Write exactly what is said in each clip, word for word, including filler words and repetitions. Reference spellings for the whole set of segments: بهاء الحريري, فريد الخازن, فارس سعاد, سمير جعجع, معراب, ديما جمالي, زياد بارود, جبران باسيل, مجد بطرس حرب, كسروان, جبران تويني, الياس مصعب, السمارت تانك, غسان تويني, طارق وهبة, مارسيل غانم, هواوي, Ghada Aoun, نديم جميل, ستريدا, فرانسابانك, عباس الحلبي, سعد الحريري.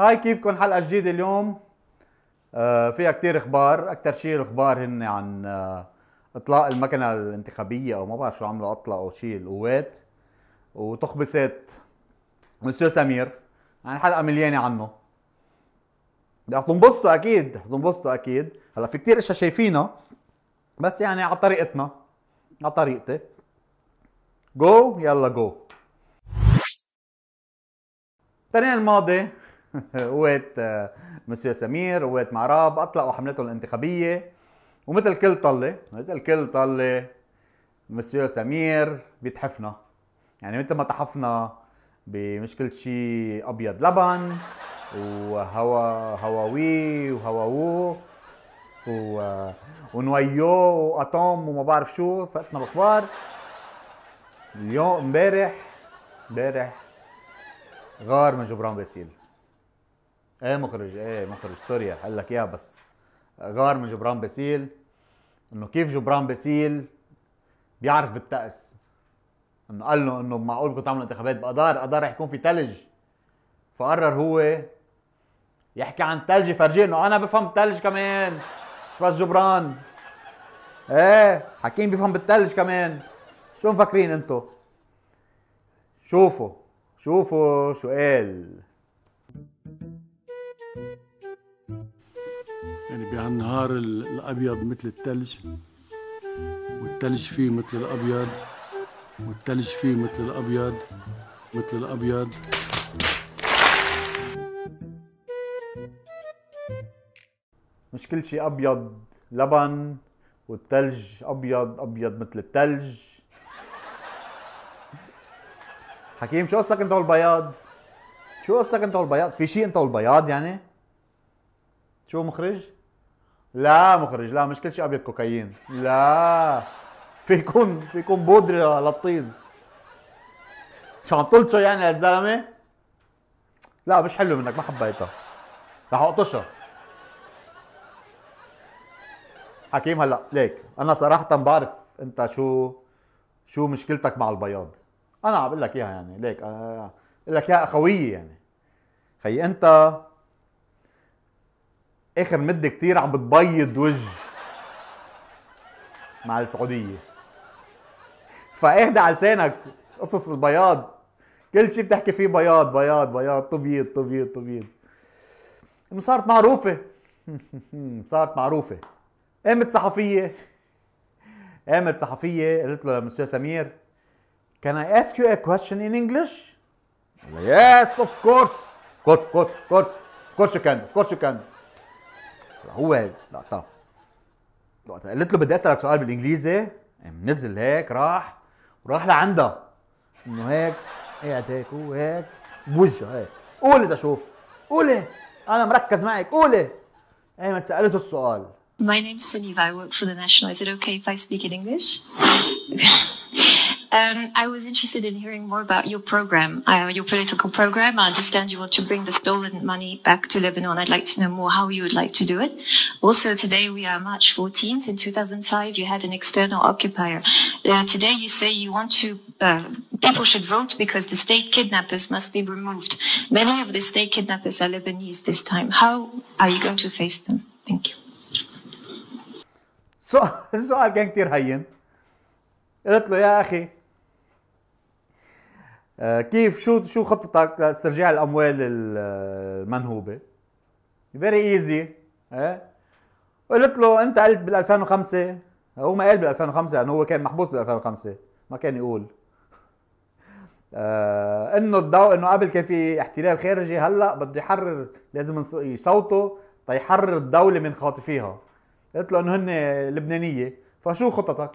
هاي كيفكم حلقة جديدة اليوم. آه فيها كتير اخبار، اكتر شيء الاخبار هن عن آه اطلاق المكنة الانتخابية او ما بعرف شو عملوا، اطلقوا شيء القوات وتخبصت مسيو سمير. يعني حلقة مليانة عنه، رح تنبسطوا اكيد رح تنبسطوا اكيد. هلا في كتير اشياء شايفينها بس يعني على طريقتنا، على طريقتي. جو يلا جو. التنين الماضي قوات مسيو سمير وقوات معراب اطلقوا حملتهم الانتخابيه، ومثل كل طله مثل كل طله مسيو سمير بيتحفنا، يعني مثل ما تحفنا بمشكله شيء ابيض لبن وهوا هواوي وهواو و ونويو واتوم وما بعرف شو. فاتنا باخبار اليوم امبارح امبارح غار من جبران باسيل. ايه مخرج ايه مخرج سوريا قال لك اياها، بس غار من جبران باسيل انه كيف جبران باسيل بيعرف بالتأس، انه قال له انه معقول بدكم تعملوا انتخابات بأدار، أدار رح يكون في ثلج، فقرر هو يحكي عن ثلج يفرجيه انه انا بفهم الثلج كمان مش بس جبران. ايه حكيم بيفهم بالثلج كمان. شو مفكرين انتو؟ شوفوا شوفوا شو قال. يعني بهالنهار الابيض مثل الثلج، والثلج فيه مثل الابيض، والثلج فيه مثل الابيض، مثل الابيض. مش كل شيء ابيض لبن، والثلج ابيض ابيض مثل الثلج. حكيم شو قصتك انت والبياض؟ شو قصتك انت والبياض؟ في شيء انت والبياض يعني؟ شو مخرج؟ لا مخرج لا، مش كل شيء ابيض كوكايين، لا في يكون في يكون بودره لطيز. شو عم تلطشه يعني يا زلمه؟ لا مش حلو منك، ما حبيتها، رح اقطشها. حكيم هلا ليك انا صراحه بعرف انت شو شو مشكلتك مع البياض، انا عم بقول لك اياها يعني ليك، انا بقول لك اياها اخويه يعني. خي انت اخر مده كثير عم بتبيض وجه مع السعوديه، فاهدى على لسانك قصص البياض، كل شيء بتحكي فيه بياض بياض بياض، تبيض تبيض تبيض. صارت معروفه صارت معروفه. قامت صحفيه قامت صحفيه قالت له لمسيو سمير Can I ask you a question in English? Yes, of course. Of course, of course, of course. Of course you can. Of course you can. هو لقطة لقطة قالت له بدي اسألك سؤال بالانجليزي، منزل هيك راح وراح لعندها انه هيك قاعد هيك وهيك بوجهها هيك، قولي تشوف قولي انا مركز معك قولي. قامت سألته السؤال. My name is Suniva. I work for the National. Is it okay if I speak in English? Um, I was interested in hearing more about your program, uh, your political program. I understand you want to bring the stolen money back to Lebanon. I'd like to know more how you would like to do it. Also, today we are March fourteenth. In two thousand five, you had an external occupier. Uh, today you say you want to, uh, people should vote because the state kidnappers must be removed. Many of the state kidnappers are Lebanese this time. How are you going to face them? Thank you. So, السؤال كان كتير هين. قلت له يا أخي كيف شو شو خطتك لاسترجاع الاموال المنهوبه؟ فيري ايزي. ها قلت له انت قلت بال ألفين وخمسة، هو ما قال بال ألفين وخمسة لانه هو كان محبوس بال ألفين وخمسة، ما كان يقول آه انه الضوء انه قبل كان في احتلال خارجي، هلا بده يحرر، لازم يصوتوا تيحرر الدوله من خاطفيها. قلت له انه هن لبنانيه، فشو خطتك؟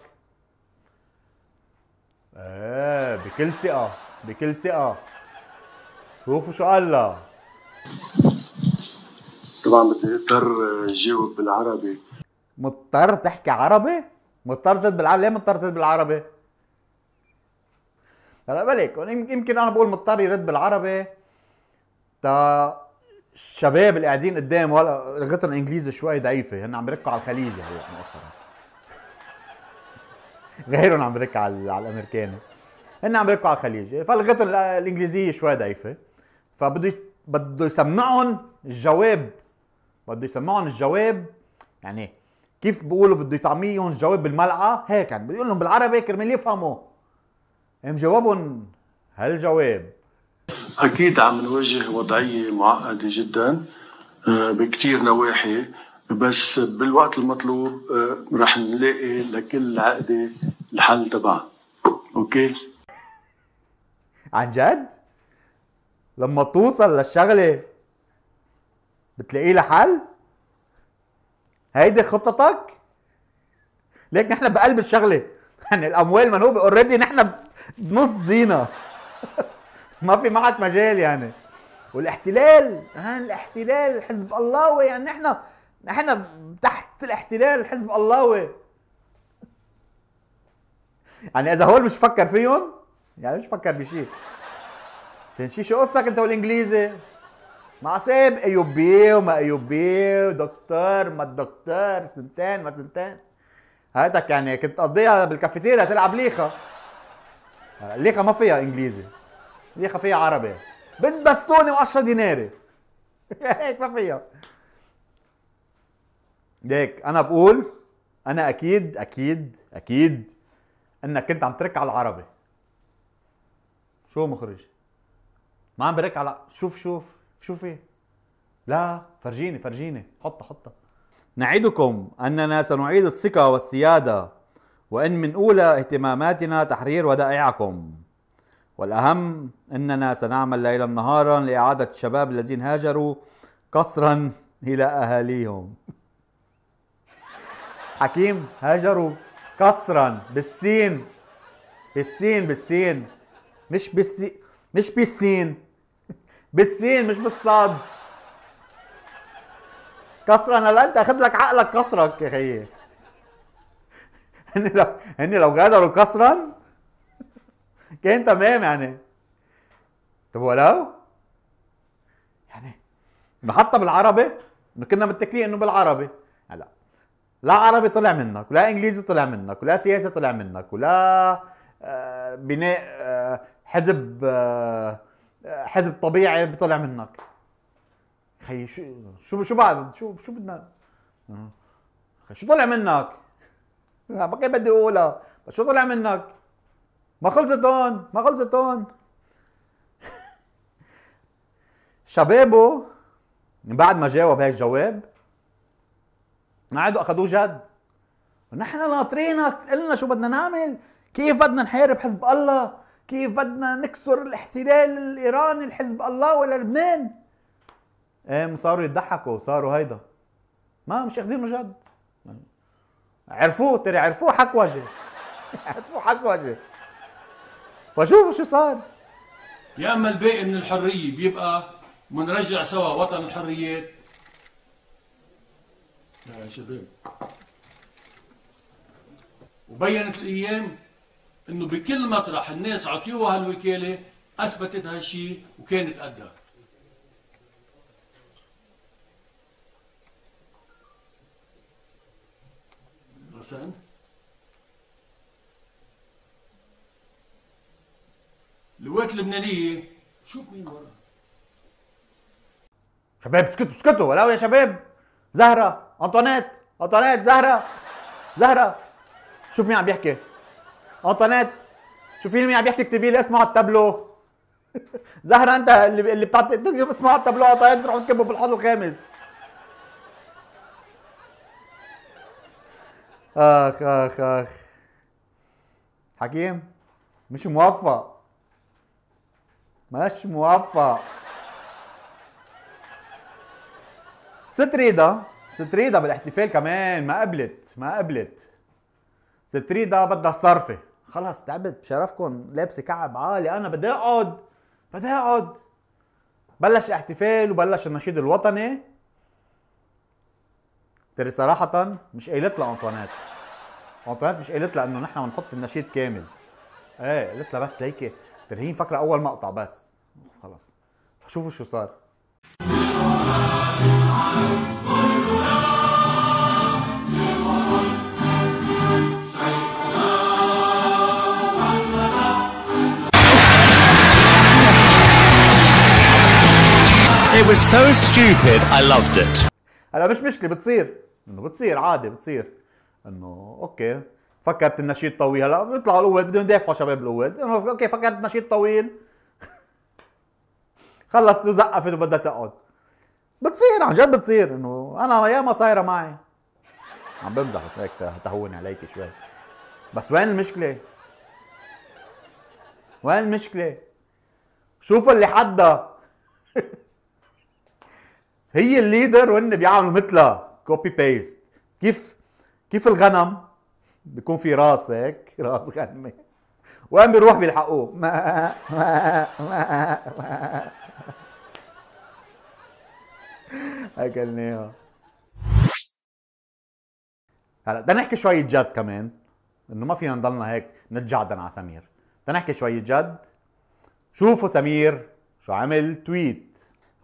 ايه بكل ثقه بكل ثقة. شوفوا شو قال لها. طبعا بدي اضطر جاوب بالعربي. مضطر تحكي عربي؟ مضطر تتبع ليه مضطر تتبع بالعربي؟ هلا بالك يمكن انا بقول مضطر يرد بالعربي تا الشباب اللي قاعدين قدامه هلا لغتهم الانجليزي شوي ضعيفة، هن عم يركوا على الخليجي هلا مؤخرا. غيرهم عم يركوا على على الامريكاني. هن عم يركوا على الخليج، فلغتهم الانجليزيه شوي ضعيفه، فبده بده يسمعهم الجواب، بده يسمعهم الجواب، يعني كيف بيقولوا بده يطعميهم الجواب بالملعقه هيك، يعني بيقول لهم بالعربي كرمال يفهموا. قام جوابهم هالجواب: اكيد عم نواجه وضعيه معقده جدا بكثير نواحي، بس بالوقت المطلوب رح نلاقي لكل عقده الحل تبعها. اوكي؟ عن جد؟ لما توصل للشغله بتلاقي لها حل؟ هيدي خطتك؟ ليك نحن بقلب الشغله، يعني الاموال منهوبه اوريدي، نحن بنص دينا. ما في معك مجال يعني. والاحتلال، ها الاحتلال حزب اللهوي، يعني نحن نحن تحت الاحتلال حزب اللهوي. يعني اذا هول مش فكر فيهم، يعني مش فكر بشيء. تنشي شو قصتك انت والانجليزي؟ مع سيب ايوبي وما ايوبي ودكتور ما الدكتور، سنتين ما سنتين. هاتك يعني كنت تقضيها بالكافيتيريا تلعب ليخه. ليخه ما فيها انجليزي. ليخه فيها عربي. بنت بستوني وعشرة ديناري. هيك ما فيها. ليك انا بقول، انا اكيد اكيد اكيد انك كنت عم ترك على العربي. شو مخرج؟ ما عم برك على، شوف شوف شوفي، لا فرجيني فرجيني، حطها حطها. نعدكم اننا سنعيد الثقة والسيادة، وان من اولى اهتماماتنا تحرير ودائعكم، والاهم اننا سنعمل ليلا نهارا لاعادة الشباب الذين هاجروا قصرا الى اهاليهم. حكيم هاجروا قصرا بالسين، بالسين بالسين مش بالسين، مش بالسين بالسين مش بالصاد. كسرا هلا انت اخذ لك عقلك كسرك يا خيي. هن لو هن لو غادروا كسرا كان تمام يعني. طب ولو؟ يعني حتى بالعربي كنا متكلين انه بالعربي، هلا لا عربي طلع منك، ولا انجليزي طلع منك، ولا سياسه طلع منك، ولا آه بناء آه حزب آه حزب طبيعي بيطلع منك. خي شو شو شو بعد شو شو بدنا؟ خي شو طلع منك؟ ما كان بدي اقولها، بس شو طلع منك؟ ما خلصت هون، ما خلصت هون. شبابه بعد ما جاوب هاي الجواب قعدوا اخذوه جد. نحن ناطرينك تقول لنا شو بدنا نعمل؟ كيف بدنا نحارب حزب الله؟ كيف بدنا نكسر الاحتلال الايراني الحزب الله ولا لبنان؟ قام صاروا يضحكوا، صاروا هيدا ما مش اخذينه جد. عرفوه ترى، عرفوه حك وجه. عرفوه حك وجه. فشوفوا شو صار. يا اما الباقي من الحريه بيبقى منرجع سوا وطن الحريات. يا شباب وبينت الايام انه بكل مطرح الناس عطيوها هالوكاله اثبتت هالشيء وكانت قدها. رسان القوات اللبنانيه شوف مين ورا. شباب اسكتوا اسكتوا ولو يا شباب. زهره انطوانيت انطوانيت زهره زهره شوف مين عم بيحكي. انطوانيت شوفي مين عم يحكي، اكتبي لي اسمه على التابلو. زهره انت اللي اللي بتكتب اسمه على التابلو، انطوانيت بتروح تكبه بالحوض الخامس. اخ اخ اخ حكيم مش موفق، مش موفق. ست ريدا، ست ريدا بالاحتفال كمان ما قبلت، ما قبلت. ست ريدا بدها صرفه، خلص تعبت بشرفكم لابسه كعب عالي، انا بدي اقعد بدي اقعد. بلش الاحتفال وبلش النشيد الوطني. ترى صراحة مش قايلت لها انطوانيت، انطوانيت مش قايلت لها انه نحن بنحط النشيد كامل. ايه قالت لها بس هيك ترى هي مفكرة أول مقطع بس، خلص شوفوا شو صار. It was so stupid, I loved it. هلا مش مشكلة بتصير، انه بتصير عادي بتصير، انه اوكي فكرت النشيد طويل، هلا بيطلعوا القواد بدهم يدافعوا شباب القواد، انه اوكي فكرت النشيد طويل خلصت وزقفت وبدها تقعد. بتصير عن جد بتصير، انه انا ياما صايرة معي. عم بمزح بس هيك تهون عليك شوي. بس وين المشكلة؟ وين المشكلة؟ شوفوا اللي حدها هي الليدر وهن بيعملوا مثلها كوبي بيست. كيف كيف الغنم بيكون في راس هيك، راس غنمة، وين بيروح بيلحقوه؟ ما ما ما ما اكلناها. هلا بدنا نحكي شوية جد كمان، انه ما فينا نضلنا هيك نتجعدن على سمير، بدنا نحكي شوية جد. شوفوا سمير شو عمل تويت،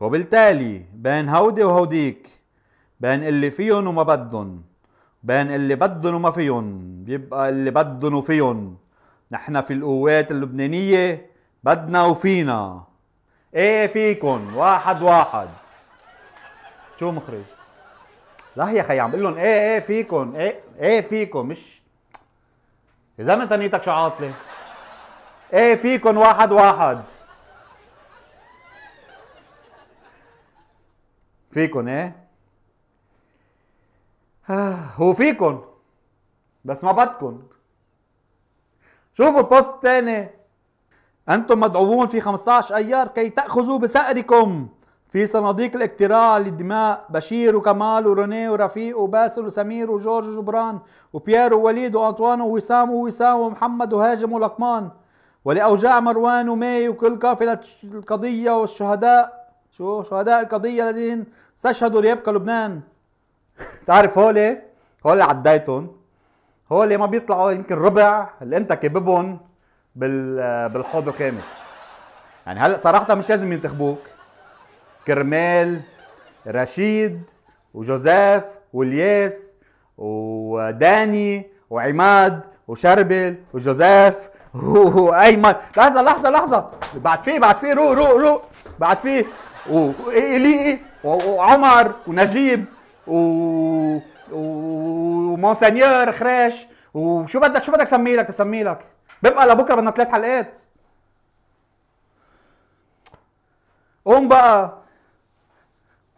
وبالتالي بين هودي وهوديك، بين اللي فيهم وما بدهم، بين اللي بدهم وما فيهم، بيبقى اللي بدهم وفيهم. نحن في القوات اللبنانية بدنا وفينا. ايه فيكن واحد واحد. شو مخرج؟ لا يا خي عم بقول لهم ايه ايه فيكن، ايه ايه فيكن، مش يا زلمة تنيتك شو عاطلة؟ ايه فيكن واحد واحد. فيكن ايه؟ هو فيكن بس ما بدكن. شوفوا البوست الثاني. انتم مدعوون في خمسة عشر أيار كي تأخذوا بثأركم في صناديق الاقتراع لدماء بشير وكمال وروني ورفيق وباسل وسمير وجورج وجبران وبيير ووليد وانطوان ووسام ووسام ومحمد وهاجم ولقمان، ولاوجاع مروان ومي وكل قافله القضيه والشهداء، شو شهداء القضيه الذين استشهدوا ليبقى لبنان. تعرف هول هول عديتهم، هول ما بيطلعوا يمكن ربع اللي انت كببهم بال بالحوض الخامس. يعني هلا صراحه مش لازم ينتخبوك. كرمال، رشيد، وجوزيف، والياس، وداني، وعماد، وشربل، وجوزيف، وايمن. لحظة لحظة لحظة، بعد فيه بعد فيه روق روق روق، بعد فيه وإيلي وعمر ونجيب و ومونسينيور خريش، وشو بدك شو بدك سمي لك تسمي لك؟ ببقى لبكره بدنا ثلاث حلقات. قوم بقى،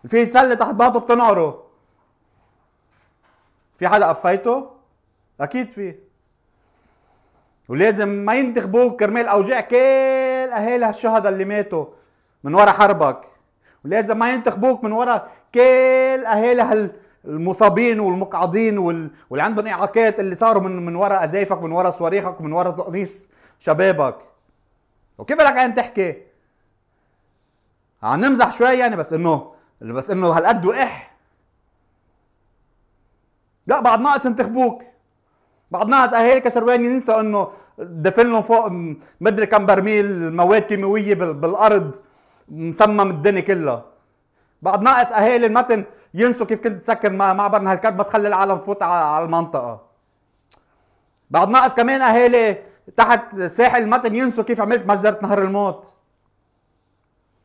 في سله تحت باطه بتنقره. في حدا قفيته؟ اكيد في. ولازم ما ينتخبوك كرمال اوجاع كل اهالي هالشهداء اللي ماتوا من ورا حربك، ولازم ما ينتخبوك من ورا كل اهالي هالمصابين والمقعدين وال... واللي عندهم اعاقات اللي صاروا من من ورا ازايفك، من ورا صواريخك، من ورا تقنيص شبابك. وكيف لك عين تحكي؟ عم نمزح شوي يعني، بس انه بس انه هالقد وقح. لا بعد ناقص ينتخبوك، بعد ناقص اهالي كسروان ينسوا انه دفن لهم فوق مدري كم برميل مواد كيماويه بالارض مسمم الدنيا كلها. بعد ناقص اهالي المتن ينسوا كيف كنت تسكن معبر نهالكرب ما تخلي العالم تفوت على المنطقه. بعد ناقص كمان اهالي تحت ساحل المتن ينسوا كيف عملت مجزره نهر الموت.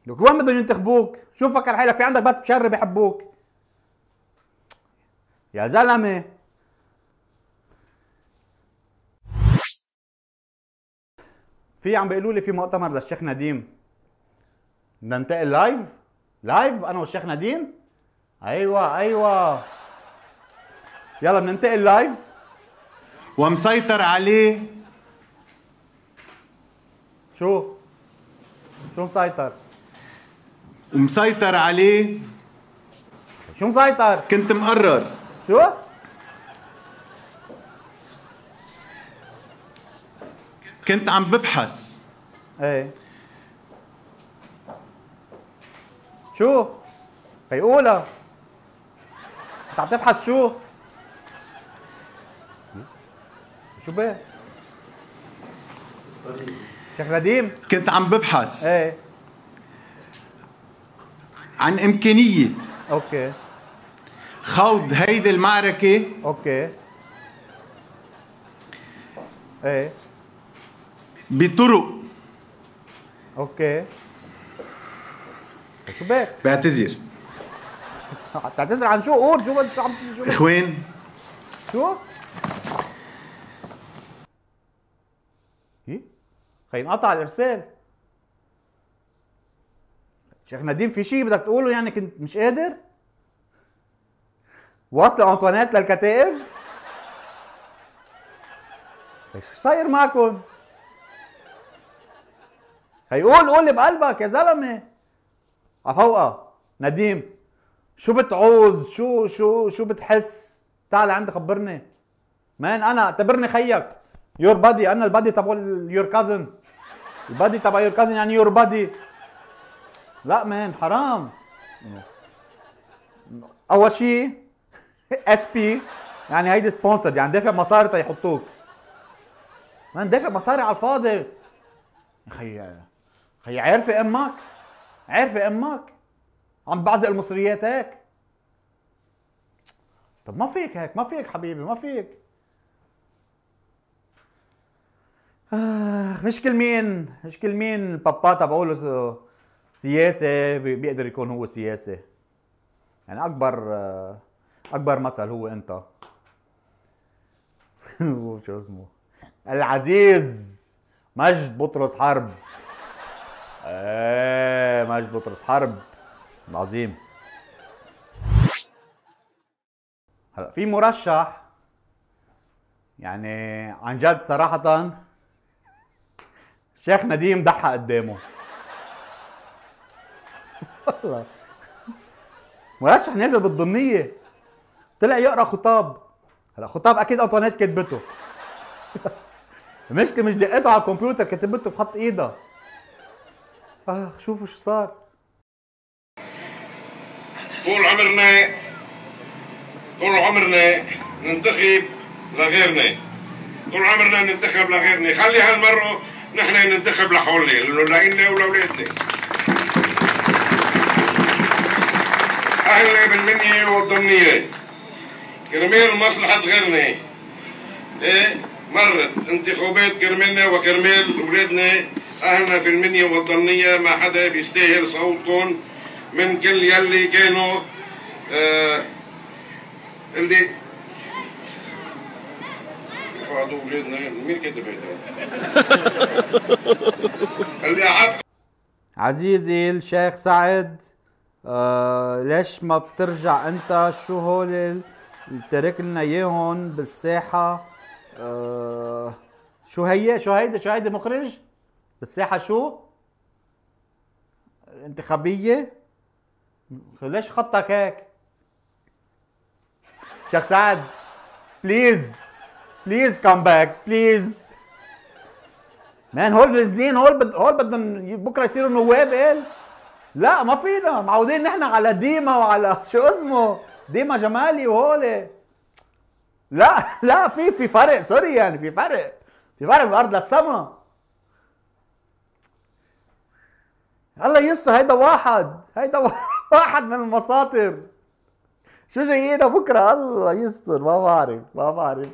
لك وين بدهم ينتخبوك؟ شو فكر حالك في عندك بس بشر بحبوك يا زلمه. في عم بيقولوا لي في مؤتمر للشيخ نديم، بدنا ننتقل لايف لايف انا والشيخ نديم. ايوه ايوه يلا بننتقل لايف. ومسيطر عليه شو؟ شو مسيطر؟ ومسيطر عليه. شو مسيطر؟ كنت مقرر. شو؟ كنت عم ببحث. ايه شو؟ قيقولها انت عم تبحث شو؟ شو بيه؟ شيخ نديم؟ كنت عم ببحث ايه عن إمكانية أوكي خوض هيدي المعركة أوكي إيه بطرق أوكي شو بك؟ بعتذر. تعتذر عن شو؟ قول شو بدك؟ شو عم شو اخوان؟ شو؟ ايه؟ خي انقطع الارسال. شيخ نديم في شيء بدك تقوله يعني كنت مش قادر؟ وصل انطوانيت للكتائب؟ شو صاير معكم؟ هيقول قول بقلبك يا زلمه. عفوقة نديم شو بتعوز؟ شو شو شو بتحس؟ تعال عندي خبرني مان، انا اعتبرني خيك. يور بادي، انا البادي تبع يور كازن. البادي تبع يور كازن يعني يور بادي. لا مان حرام. اول شيء اس بي يعني هيدي سبونسرد، يعني دافع مصاري تيحطوك. مان دافع مصاري على الفاضي يا خي. خي عارفه امك؟ عارفه امك؟ عم بعزق المصريات هيك؟ طب ما فيك هيك، ما فيك حبيبي، ما فيك. آه مش كل مين، مش كل مين بابا تبعوله سياسي بيقدر يكون هو سياسي. يعني اكبر اكبر مثل هو انت. شو اسمه؟ العزيز مجد بطرس حرب. ايه مجد بطرس حرب عظيم. هلا في مرشح يعني عن جد صراحة الشيخ نديم ضحى قدامه. والله مرشح نازل بالضمنية طلع يقرا خطاب. هلا خطاب اكيد انطوانيت كتبته، بس المشكلة مش لقيته على الكمبيوتر، كتبته بخط ايدها. آه شوفوا شو صار. طول عمرنا طول عمرنا ننتخب لغيرنا، طول عمرنا ننتخب لغيرنا، خلي هالمرة نحن ننتخب لحولنا، لولادنا ولولادنا. أهلنا بالمنية والضمنية كرمال مصلحة غيرنا. إيه؟ مرت انتخابات كرمالنا وكرمال اولادنا اهلنا في المنيا والضمنيه. ما حدا بيستاهل صوتكم من كل يلي كانوا آه اللي قعدوا اولادنا. مين كتب اللي قعد عزيزي الشيخ سعد؟ آه ليش ما بترجع انت؟ شو هول اللي تارك لنا اياهم بالساحه؟ أه شو هي شو هيدا شو هيدا مخرج بالساحه؟ شو انتخابيه؟ ليش خطك هيك شيخ سعد؟ بليز بليز كم باك بليز مان. هول بالزين، هول بد هول بدهم بكره يصيروا نواب. قال لا ما فينا، معودين نحن على ديما وعلى شو اسمه ديما جمالي وهول. لا لا في في فرق، سوري يعني في فرق، في فرق من الارض للسما. الله يستر، هيدا واحد هيدا واحد من المساطر. شو جايينا بكره؟ الله يستر. ما بعرف ما بعرف.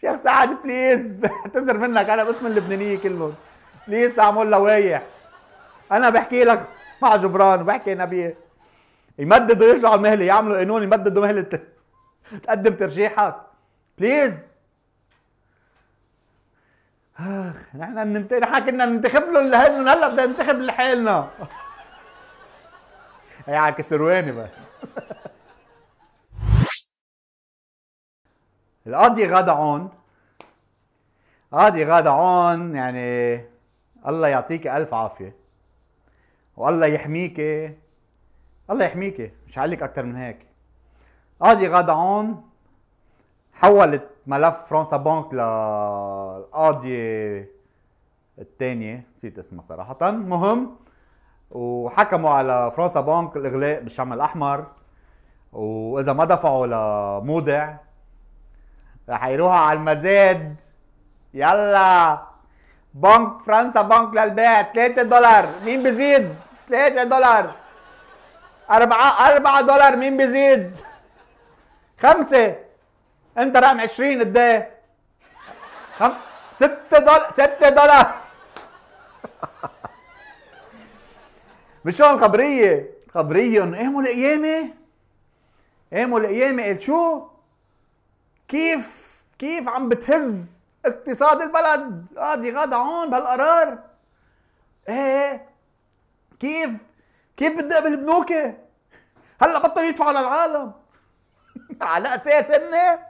شيخ سعد بليز بعتذر منك انا باسم اللبنانيه كلهم، بليز تعمل لوايح. انا بحكي لك مع جبران وبحكي نبيه يمددوا يرجعوا المهله، يعملوا قانون يمددوا مهله تقدم ترشيحك. بليز اخ نحن بننت نحن كنا ننتخب لهم لهن، هلا بدنا ننتخب لحالنا. هي على كسرواني بس. القاضي غادة عون، قاضي غادة عون يعني الله يعطيك الف عافيه والله يحميك، الله يحميك مش هقول لك اكثر من هيك. قاضي غادة عون حولت ملف فرنسا بانك للقاضية الثانية، نسيت اسمها صراحة، مهم، وحكموا على فرنسا بانك الإغلاق بالشمع الأحمر، وإذا ما دفعوا لمودع رح يروحوا على المزاد. يلا بنك فرنسا بانك للبيع ثلاثة دولار، مين بيزيد؟ ثلاثة دولار. أربعة أربعة دولار، مين بيزيد؟ خمسة. انت رقم عشرين قد ايه؟ خم... ستة دولار، ستة دولار. مش هون خبرية، طب ريون قاموا القيامه، قاموا القيامه قال شو؟ كيف كيف عم بتهز اقتصاد البلد قاضي غادة عون بهالقرار؟ ايه كيف كيف بدي اقبل بنوكي؟ هلا بطلوا يدفعوا للعالم على اساس انه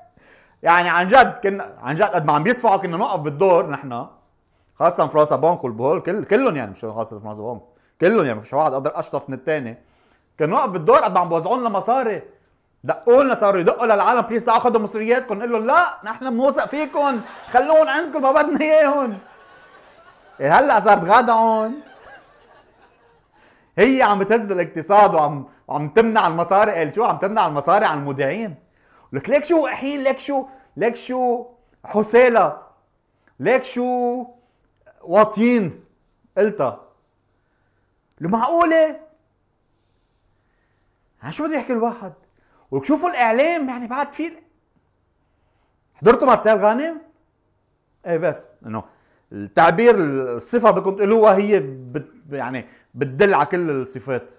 يعني عن جد كنا عن جد قد ما عم بيدفعوا كنا نوقف بالدور نحن، خاصة فرانسابانك والبهول كل كلهم يعني، مش خاصة فرانسابانك كلهم يعني، مش واحد قدر اشطف من الثاني. كنا نوقف بالدور قد ما عم بوزعوا لنا مصاري، دقوا لنا صاروا يدقوا للعالم بليز تعالوا خذوا مصرياتكم، قول لهم لا نحن بنوثق فيكم خلوهم عندكم ما بدنا اياهم. هلا صارت غادة عون هي عم بتهز الاقتصاد وعم عم تمنع المصاري، قال شو عم تمنع المصاري عن المودعين. لك ليك شو وقحين، ليك شو ليك شو حسالة، ليك شو واطيين قلتها. المعقولة؟ عن شو بده يحكي الواحد؟ ولك شوفوا الاعلام يعني بعد في حضرتوا مارسيل غانم؟ ايه بس انه التعبير الصفة بدكم تقولوها هي بت يعني بتدل على كل الصفات.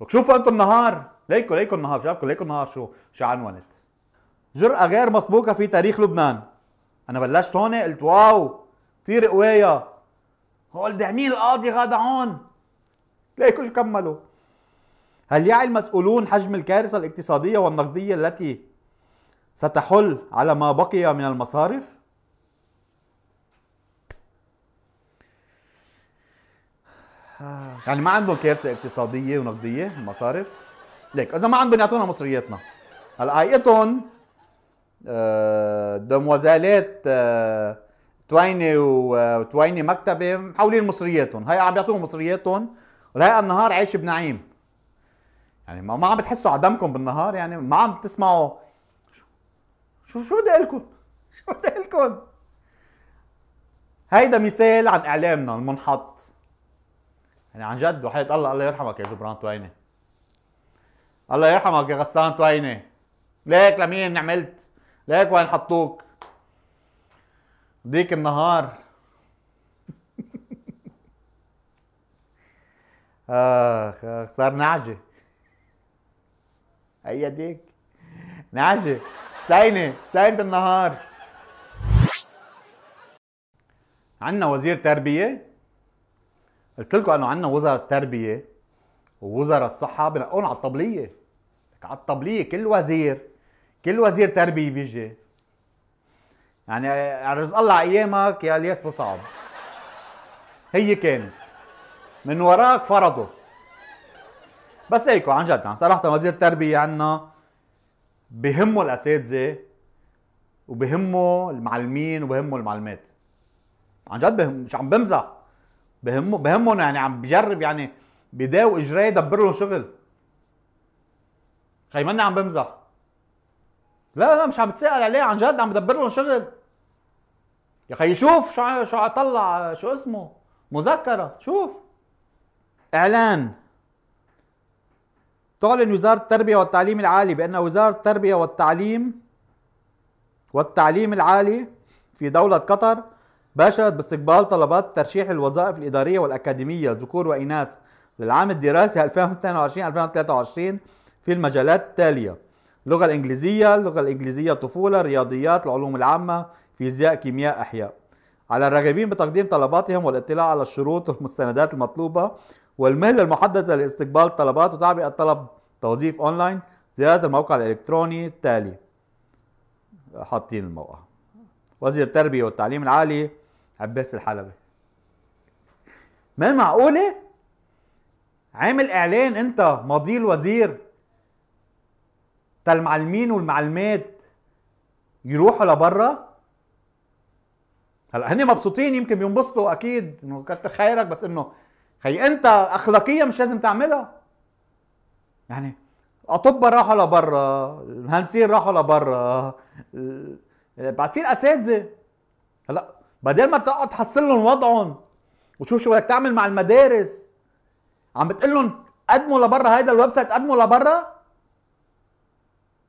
لك شوفوا انتم النهار، ليكو ليكو النهار، شايفكم ليكو النهار شو شو عنونت. جرأة غير مسبوقة في تاريخ لبنان. انا بلشت هون قلت واو كثير قوية، هول داعمين القاضي غادة عون. ليكو شو كملوا. هل يعي المسؤولون حجم الكارثة الاقتصادية والنقدية التي ستحل على ما بقي من المصارف؟ يعني ما عندهم كارثة اقتصادية ونقدية المصارف؟ ليك إذا ما عندهم يعطونا مصرياتنا. هلا حقيقتهم دموزالات تويني وتويني مكتبة محاولين مصرياتهم، هي عم يعطوهم مصرياتهم والهيئة النهار عايش بنعيم. يعني ما عم بتحسوا على دمكم بالنهار، يعني ما عم تسمعوا شو شو بدي اقول لكم؟ شو بدي اقول لكم؟ هيدا مثال عن اعلامنا المنحط. يعني عن جد وحياة الله، الله يرحمك يا جبران تويني، الله يرحمك يا غسان تويني، ليك لمين عملت؟ ليك وين حطوك؟ ديك النهار اخ اخ صار نعجة. هي ديك نعجة ساينة ساينة النهار. عندنا وزير تربية، قلت لكم انه عندنا وزراء التربية ووزراء الصحة بنقون على الطبلية، على الطبلية كل وزير كل وزير تربية بيجي. يعني رزق الله على ايامك يا الياس مصعب، هي كانت من وراك فرضوا. بس هيك عن جد عن صراحة وزير التربية عنا بهمه الأساتذة وبهمه المعلمين وبهمه المعلمات، عن جد بهم، مش عم بمزح، بهمه بهمهم يعني، عم بجرب يعني بداو إجراه يدبر لهم شغل. خي ماني عم بمزح، لا لا مش عم بتسأل عليه، عن جد عم بدبر لهم شغل يا خي. شوف شو شو عطلع شو اسمه مذكرة، شوف إعلان تعلن وزارة التربية والتعليم العالي بأن وزارة التربية والتعليم والتعليم العالي في دولة قطر باشرت باستقبال طلبات ترشيح الوظائف الإدارية والأكاديمية ذكور وإناث للعام الدراسي ألفين واثنين وعشرين ألفين وثلاثة وعشرين في المجالات التالية: اللغة الإنجليزية، اللغة الإنجليزية طفولة، رياضيات، العلوم العامة، فيزياء، كيمياء، أحياء. على الراغبين بتقديم طلباتهم والاطلاع على الشروط والمستندات المطلوبة والمهله المحدده لاستقبال الطلبات وتعبئه الطلب توظيف اونلاين، زياره الموقع الالكتروني التالي. حاطين الموقع. وزير التربيه والتعليم العالي عباس الحلبي. ما معقوله؟ عامل اعلان انت ماضي الوزير تا المعلمين والمعلمات يروحوا لبرا؟ هلا هن مبسوطين، يمكن بينبسطوا اكيد انه كتر خيرك، بس انه خي انت اخلاقيا مش لازم تعملها. يعني اطباء راحوا لبرا، المهندسين راحوا لبرا، بعد في الاساتذه. هلا بدل ما تقعد تحصل لهم وضعهم وتشوف شو بدك تعمل مع المدارس، عم بتقول لهم قدموا لبرا، هيدا الويب سايت قدموا لبرا،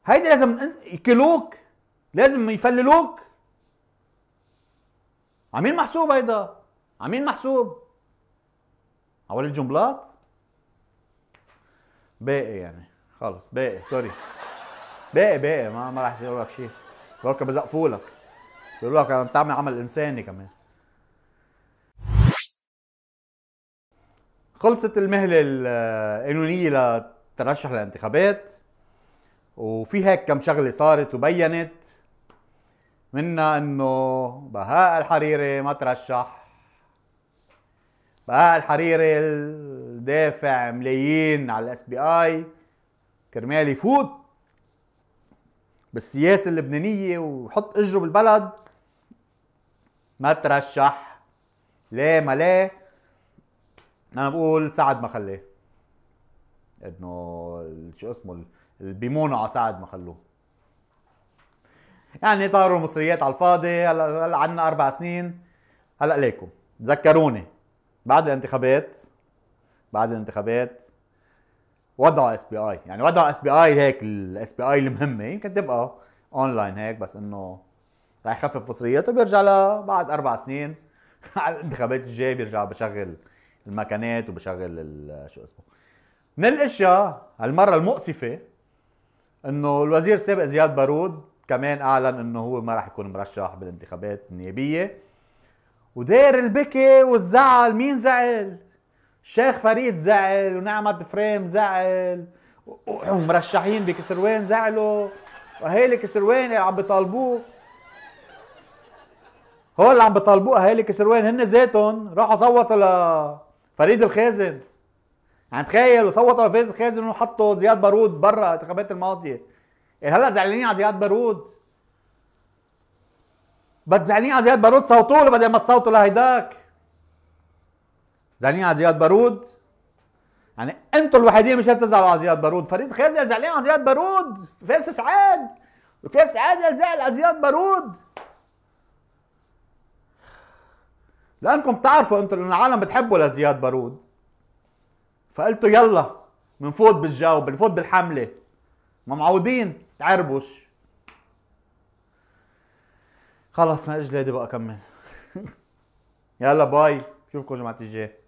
هيدا لازم يكلوك، لازم يفللوك. عمين محسوب هيدا؟ عمين محسوب؟ عوالي الجنبلاط؟ باقي يعني خلص باقي سوري باقي باقي ما ما راح يقول لك شيء، بركة بزقفوا لك بيقولوا لك عم تعمل عمل انساني كمان. خلصت المهله القانونيه للترشح للانتخابات، وفي هيك كم شغله صارت وبينت منها انه بهاء الحريري ما ترشح. بهاء الحريري دافع ملايين على الاس بي اي كرمال يفوت بالسياسه اللبنانيه ويحط اجره بالبلد، ما ترشح. ليه ما ليه؟ انا بقول سعد ما خلاه، انه شو اسمه اللي بيمونوا على سعد ما خلوه، يعني طاروا مصريات على الفاضي. هلا عندنا اربع سنين، هلا ليكم تذكروني بعد الانتخابات، بعد الانتخابات وضعوا اس بي اي، يعني وضعوا اس بي اي هيك الاس بي اي المهمه يمكن تبقى اونلاين هيك، بس انه راح يخفف مصرياته وبيرجع لبعد اربع سنين على الانتخابات الجايه بيرجع بشغل المكانات وبشغل شو اسمه. من الاشياء هالمره المؤسفه انه الوزير السابق زياد بارود كمان اعلن انه هو ما راح يكون مرشح بالانتخابات النيابيه، وداير البكي والزعل. مين زعل؟ شيخ فريد زعل، ونعمة فريم زعل، ومرشحين بكسروان زعلوا، واهالي كسروان اللي عم بيطالبوه، هول اللي عم بيطالبوه اهالي كسروان هن ذاتهم راحوا صوتوا لفريد الخازن. يعني تخيل صوتوا لفريد الخازن وحطوا زياد بارود برا انتخابات الماضيه. إيه هلا زعلانين على زياد بارود؟ بد زعلانين على زياد بارود صوتوا له بدل ما تصوتوا لهيداك. زعلانين على زياد بارود؟ يعني انتوا الوحيدين مش بتزعلوا على زياد بارود، فريد خازن زعلان على زياد بارود، فارس سعاد، فارس سعاد زعل على زياد بارود. لانكم بتعرفوا انتوا انه العالم بتحبوا لزياد بارود، فقلتوا يلا بنفوت بالجو، بنفوت بالحمله، ما معودين تعربش. خلص ما اجلادي بقى اكمل. يلا باي، شوفكم جمعة الجاي.